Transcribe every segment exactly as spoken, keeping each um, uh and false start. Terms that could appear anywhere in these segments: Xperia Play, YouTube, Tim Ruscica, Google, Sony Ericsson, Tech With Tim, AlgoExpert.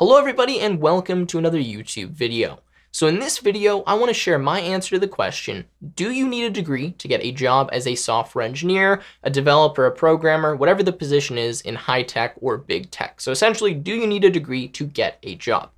Hello everybody and welcome to another YouTube video. So in this video, I want to share my answer to the question, do you need a degree to get a job as a software engineer, a developer, a programmer, whatever the position is in high tech or big tech? So essentially, do you need a degree to get a job?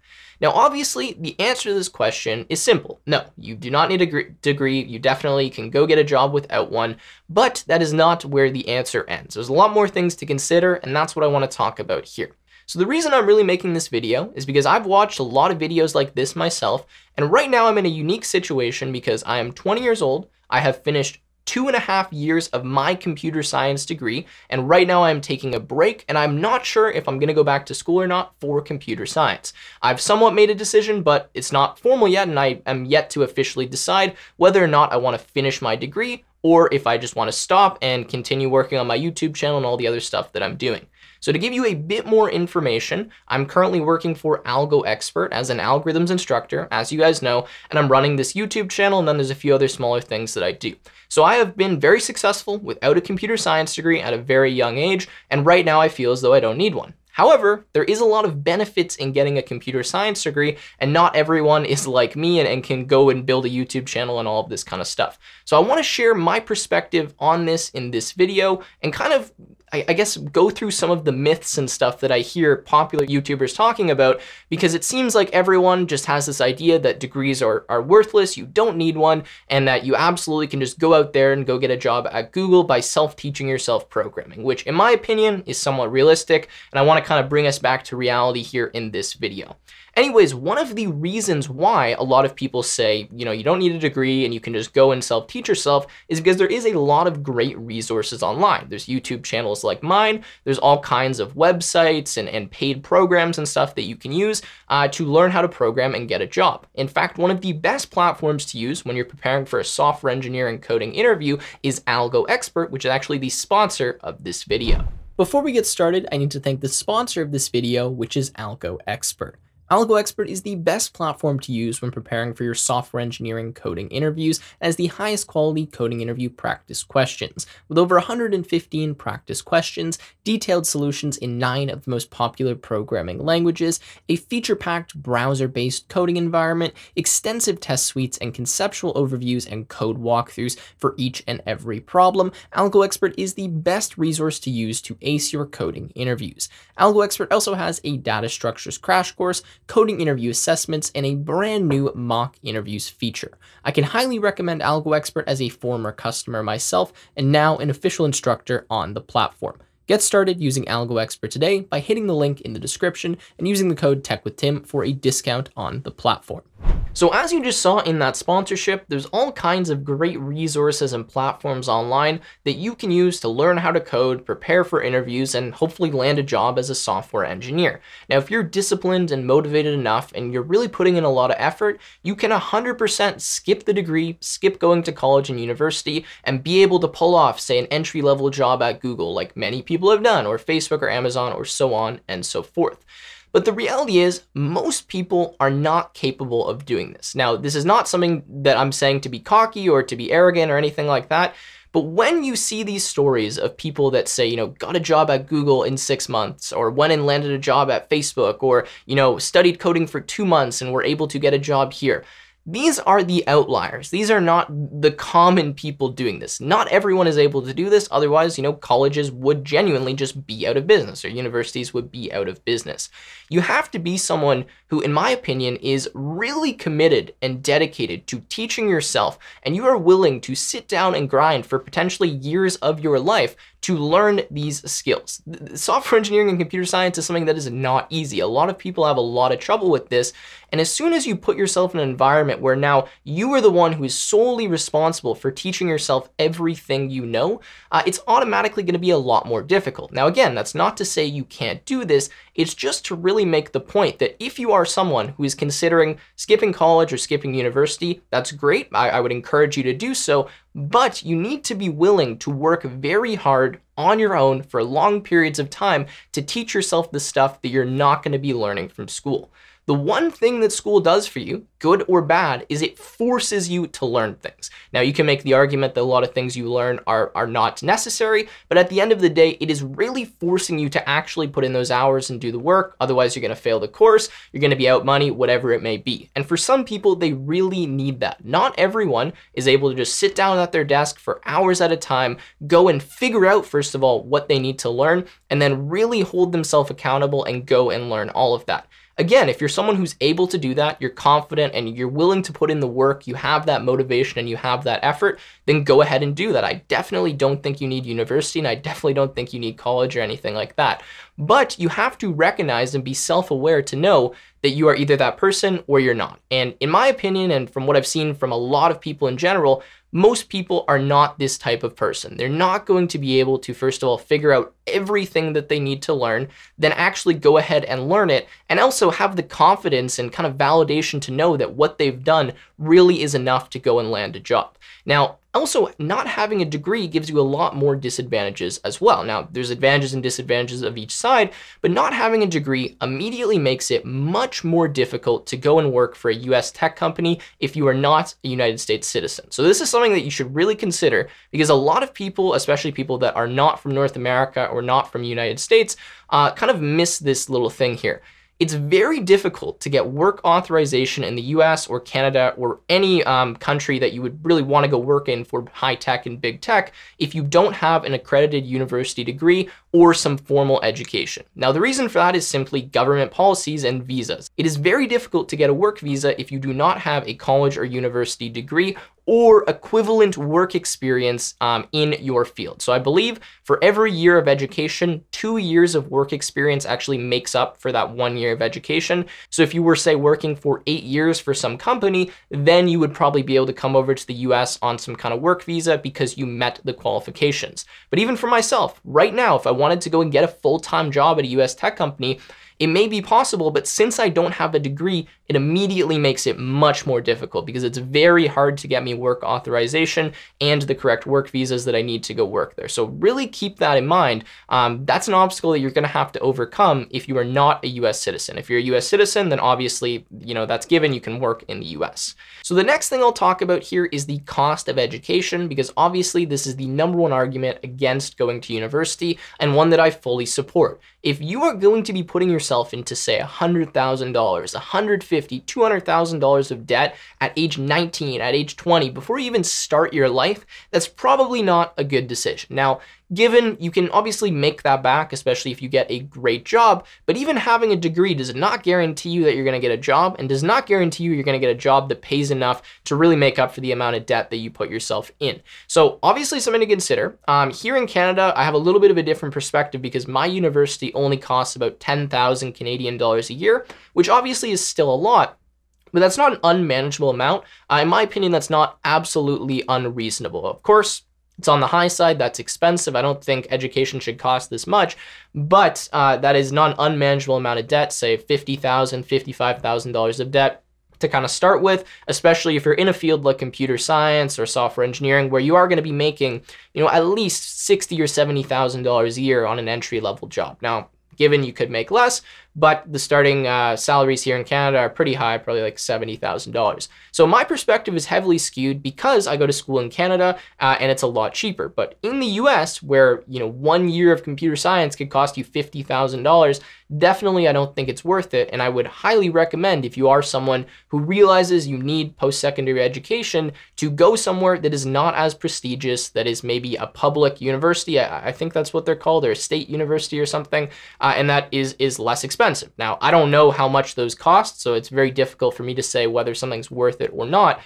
Now, obviously, the answer to this question is simple. No, you do not need a degree. You definitely can go get a job without one, but that is not where the answer ends. There's a lot more things to consider, and that's what I want to talk about here. So the reason I'm really making this video is because I've watched a lot of videos like this myself, and right now I'm in a unique situation because I am twenty years old, I have finished two and a half years of my computer science degree. And right now I'm taking a break and I'm not sure if I'm gonna go back to school or not for computer science. I've somewhat made a decision, but it's not formal yet. And I am yet to officially decide whether or not I wanna finish my degree or if I just wanna stop and continue working on my YouTube channel and all the other stuff that I'm doing. So to give you a bit more information, I'm currently working for AlgoExpert as an algorithms instructor, as you guys know, and I'm running this YouTube channel, and then there's a few other smaller things that I do. So I have been very successful without a computer science degree at a very young age, and right now I feel as though I don't need one. However, there is a lot of benefits in getting a computer science degree, and not everyone is like me and, and can go and build a YouTube channel and all of this kind of stuff. So I want to share my perspective on this in this video and kind of, I, I guess, go through some of the myths and stuff that I hear popular YouTubers talking about, because it seems like everyone just has this idea that degrees are, are worthless, you don't need one, and that you absolutely can just go out there and go get a job at Google by self-teaching yourself programming, which in my opinion is somewhat realistic, and I want to kind of bring us back to reality here in this video. Anyways, one of the reasons why a lot of people say, you know, you don't need a degree and you can just go and self-teach yourself is because there is a lot of great resources online. There's YouTube channels like mine. There's all kinds of websites and, and paid programs and stuff that you can use uh, to learn how to program and get a job. In fact, one of the best platforms to use when you're preparing for a software engineering coding interview is AlgoExpert, which is actually the sponsor of this video. Before we get started, I need to thank the sponsor of this video, which is AlgoExpert. AlgoExpert is the best platform to use when preparing for your software engineering coding interviews, as the highest quality coding interview practice questions. With over one hundred fifteen practice questions, detailed solutions in nine of the most popular programming languages, a feature-packed browser-based coding environment, extensive test suites and conceptual overviews and code walkthroughs for each and every problem, AlgoExpert is the best resource to use to ace your coding interviews. AlgoExpert also has a data structures crash course, coding interview assessments, and a brand new mock interviews feature. I can highly recommend AlgoExpert as a former customer myself and now an official instructor on the platform. Get started using AlgoExpert today by hitting the link in the description and using the code TechWithTim for a discount on the platform. So as you just saw in that sponsorship, there's all kinds of great resources and platforms online that you can use to learn how to code, prepare for interviews, and hopefully land a job as a software engineer. Now, if you're disciplined and motivated enough and you're really putting in a lot of effort, you can one hundred percent skip the degree, skip going to college and university, and be able to pull off, say, an entry-level job at Google like many people have done, or Facebook or Amazon, or so on and so forth. But the reality is most people are not capable of doing this. Now, this is not something that I'm saying to be cocky or to be arrogant or anything like that. But when you see these stories of people that say, you know, got a job at Google in six months or went and landed a job at Facebook or, you know, studied coding for two months and were able to get a job here. These are the outliers. These are not the common people doing this. Not everyone is able to do this. Otherwise, you know, colleges would genuinely just be out of business or universities would be out of business. You have to be someone who, in my opinion, is really committed and dedicated to teaching yourself, and you are willing to sit down and grind for potentially years of your life to learn these skills. Software engineering and computer science is something that is not easy. A lot of people have a lot of trouble with this. And as soon as you put yourself in an environment where now you are the one who is solely responsible for teaching yourself everything you know, uh, it's automatically gonna be a lot more difficult. Now, again, that's not to say you can't do this. It's just to really make the point that if you are someone who is considering skipping college or skipping university, that's great. I, I would encourage you to do so. But you need to be willing to work very hard on your own for long periods of time to teach yourself the stuff that you're not going to be learning from school. The one thing that school does for you, good or bad, is it forces you to learn things. Now, you can make the argument that a lot of things you learn are, are not necessary, but at the end of the day, it is really forcing you to actually put in those hours and do the work. Otherwise, you're gonna fail the course, you're gonna be out money, whatever it may be. And for some people, they really need that. Not everyone is able to just sit down at their desk for hours at a time, go and figure out, first of all, what they need to learn, and then really hold themselves accountable and go and learn all of that. Again, if you're someone who's able to do that, you're confident and you're willing to put in the work, you have that motivation and you have that effort, then go ahead and do that. I definitely don't think you need university and I definitely don't think you need college or anything like that. But you have to recognize and be self-aware to know that you are either that person or you're not. And in my opinion, and from what I've seen from a lot of people in general, most people are not this type of person. They're not going to be able to, first of all, figure out everything that they need to learn, then actually go ahead and learn it, and also have the confidence and kind of validation to know that what they've done really is enough to go and land a job. Now, also, not having a degree gives you a lot more disadvantages as well. Now, there's advantages and disadvantages of each side, but not having a degree immediately makes it much more difficult to go and work for a U S tech company if you are not a United States citizen. So this is something that you should really consider, because a lot of people, especially people that are not from North America or not from the United States, uh, kind of miss this little thing here. It's very difficult to get work authorization in the U S or Canada or any um, country that you would really want to go work in for high tech and big tech if you don't have an accredited university degree or some formal education. Now, the reason for that is simply government policies and visas. It is very difficult to get a work visa if you do not have a college or university degree or equivalent work experience um, in your field. So I believe for every year of education, two years of work experience actually makes up for that one year of education. So if you were, say, working for eight years for some company, then you would probably be able to come over to the U S on some kind of work visa because you met the qualifications. But even for myself, right now, if I wanted to go and get a full-time job at a U S tech company, it may be possible, but since I don't have a degree, it immediately makes it much more difficult because it's very hard to get me work authorization and the correct work visas that I need to go work there. So really keep that in mind. Um, that's an obstacle that you're gonna have to overcome if you are not a U S citizen. If you're a U S citizen, then obviously, you know, that's given, you can work in the U S. So the next thing I'll talk about here is the cost of education, because obviously this is the number one argument against going to university and one that I fully support. If you are going to be putting yourself into, say, one hundred thousand dollars, one hundred fifty thousand dollars, two hundred thousand dollars of debt at age nineteen, at age twenty, before you even start your life, that's probably not a good decision. Now, given you can obviously make that back, especially if you get a great job, but even having a degree does not guarantee you that you're gonna get a job and does not guarantee you you're gonna get a job that pays enough to really make up for the amount of debt that you put yourself in. So obviously something to consider. Um, here in Canada, I have a little bit of a different perspective because my university only costs about ten thousand Canadian dollars a year, which obviously is still a lot, but that's not an unmanageable amount. Uh, in my opinion, that's not absolutely unreasonable. Of course, it's on the high side, that's expensive. I don't think education should cost this much, but uh, that is not an unmanageable amount of debt, say fifty thousand dollars, fifty-five thousand dollars of debt to kind of start with, especially if you're in a field like computer science or software engineering, where you are going to be making, you know, at least sixty thousand dollars or seventy thousand dollars a year on an entry-level job. Now, given you could make less, but the starting uh, salaries here in Canada are pretty high, probably like seventy thousand dollars. So my perspective is heavily skewed because I go to school in Canada uh, and it's a lot cheaper. But in the U S, where, you know, one year of computer science could cost you fifty thousand dollars, definitely I don't think it's worth it. And I would highly recommend, if you are someone who realizes you need post-secondary education, to go somewhere that is not as prestigious, that is maybe a public university, I, I think that's what they're called, or a state university or something, uh, and that is, is less expensive. Expensive. Now, I don't know how much those cost, so it's very difficult for me to say whether something's worth it or not.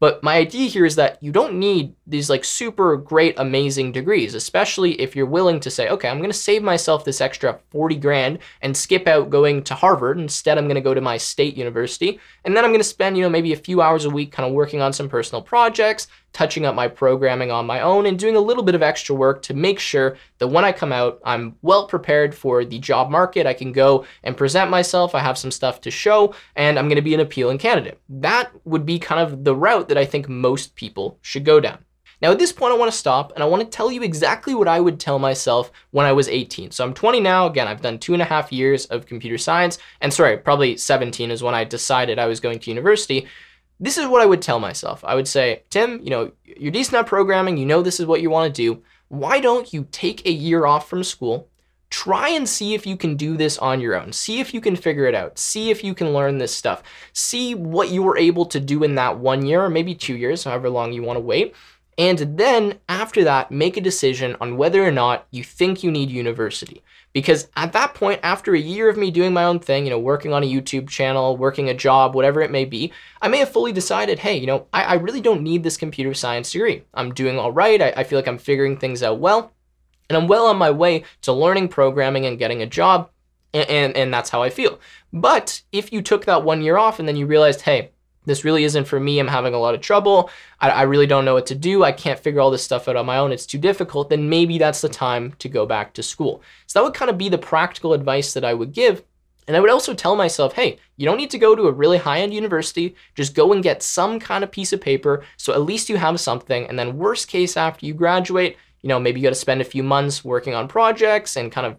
But my idea here is that you don't need these like super great, amazing degrees, especially if you're willing to say, okay, I'm going to save myself this extra forty grand and skip out going to Harvard. Instead, I'm going to go to my state university. And then I'm going to spend, you know, maybe a few hours a week kind of working on some personal projects, touching up my programming on my own and doing a little bit of extra work to make sure that when I come out, I'm well prepared for the job market. I can go and present myself. I have some stuff to show and I'm gonna be an appealing candidate. That would be kind of the route that I think most people should go down. Now at this point, I wanna stop and I wanna tell you exactly what I would tell myself when I was eighteen. So I'm twenty now, again, I've done two and a half years of computer science, and sorry, probably seventeen is when I decided I was going to university. This is what I would tell myself. I would say, Tim, you know, you're decent at programming, you know this is what you wanna do. Why don't you take a year off from school? Try and see if you can do this on your own. See if you can figure it out. See if you can learn this stuff. See what you were able to do in that one year or maybe two years, however long you want to wait. And then after that, make a decision on whether or not you think you need university. Because at that point, after a year of me doing my own thing, you know, working on a YouTube channel, working a job, whatever it may be, I may have fully decided, hey, you know, I, I really don't need this computer science degree. I'm doing all right. I, I feel like I'm figuring things out well. And I'm well on my way to learning programming and getting a job, and, and, and that's how I feel. But if you took that one year off and then you realized, hey, this really isn't for me, I'm having a lot of trouble, I, I really don't know what to do, I can't figure all this stuff out on my own, it's too difficult, then maybe that's the time to go back to school. So that would kind of be the practical advice that I would give. And I would also tell myself, hey, you don't need to go to a really high-end university, just go and get some kind of piece of paper, so at least you have something, and then worst case after you graduate, you know, maybe you gotta spend a few months working on projects and kind of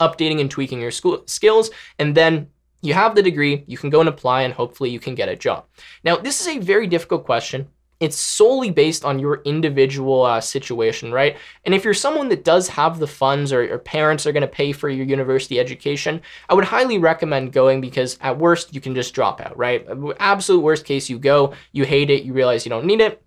updating and tweaking your school skills. And then you have the degree, you can go and apply and hopefully you can get a job. Now, this is a very difficult question. It's solely based on your individual uh, situation, right? And if you're someone that does have the funds or your parents are gonna pay for your university education, I would highly recommend going because at worst, you can just drop out, right? Absolute worst case, you go, you hate it, you realize you don't need it,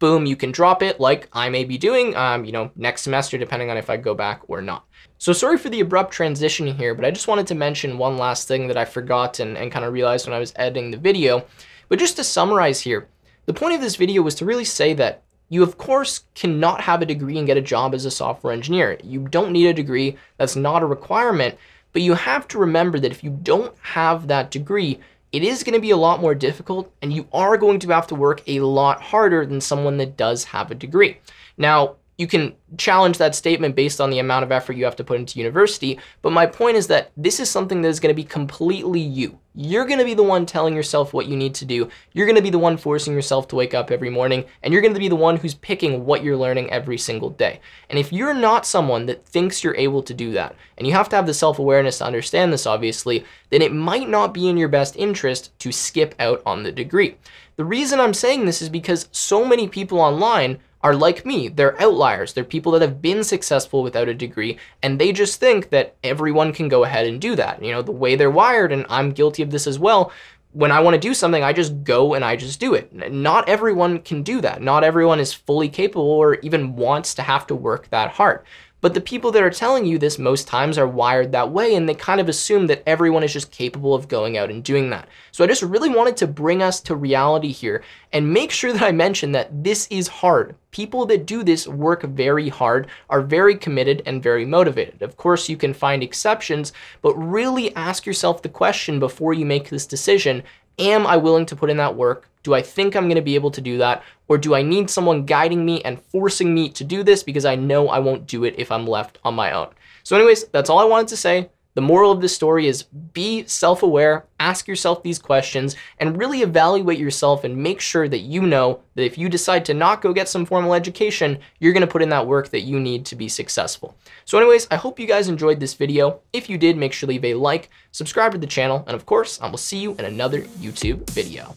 boom, you can drop it like I may be doing, um, you know, next semester, depending on if I go back or not. So sorry for the abrupt transition here, but I just wanted to mention one last thing that I forgot and, and kind of realized when I was editing the video. But just to summarize here, the point of this video was to really say that you, of course, cannot have a degree and get a job as a software engineer. You don't need a degree. That's not a requirement. But you have to remember that if you don't have that degree, it is going to be a lot more difficult and you are going to have to work a lot harder than someone that does have a degree. Now, you can challenge that statement based on the amount of effort you have to put into university, but my point is that this is something that is going to be completely you. You're going to be the one telling yourself what you need to do. You're going to be the one forcing yourself to wake up every morning, and you're going to be the one who's picking what you're learning every single day. And if you're not someone that thinks you're able to do that, and you have to have the self-awareness to understand this, obviously, then it might not be in your best interest to skip out on the degree. The reason I'm saying this is because so many people online are like me. They're outliers. They're people that have been successful without a degree, and they just think that everyone can go ahead and do that. You know, the way they're wired, and I'm guilty of this as well. When I want to do something, I just go and I just do it. Not everyone can do that. Not everyone is fully capable or even wants to have to work that hard. But the people that are telling you this most times are wired that way, and they kind of assume that everyone is just capable of going out and doing that. So I just really wanted to bring us to reality here and make sure that I mention that this is hard. People that do this work very hard, are very committed and very motivated. Of course, you can find exceptions, but really ask yourself the question before you make this decision, am I willing to put in that work? Do I think I'm going to be able to do that? Or do I need someone guiding me and forcing me to do this because I know I won't do it if I'm left on my own? So anyways, that's all I wanted to say. The moral of this story is be self-aware, ask yourself these questions, and really evaluate yourself and make sure that you know that if you decide to not go get some formal education, you're gonna put in that work that you need to be successful. So anyways, I hope you guys enjoyed this video. If you did, make sure to leave a like, subscribe to the channel, and of course, I will see you in another YouTube video.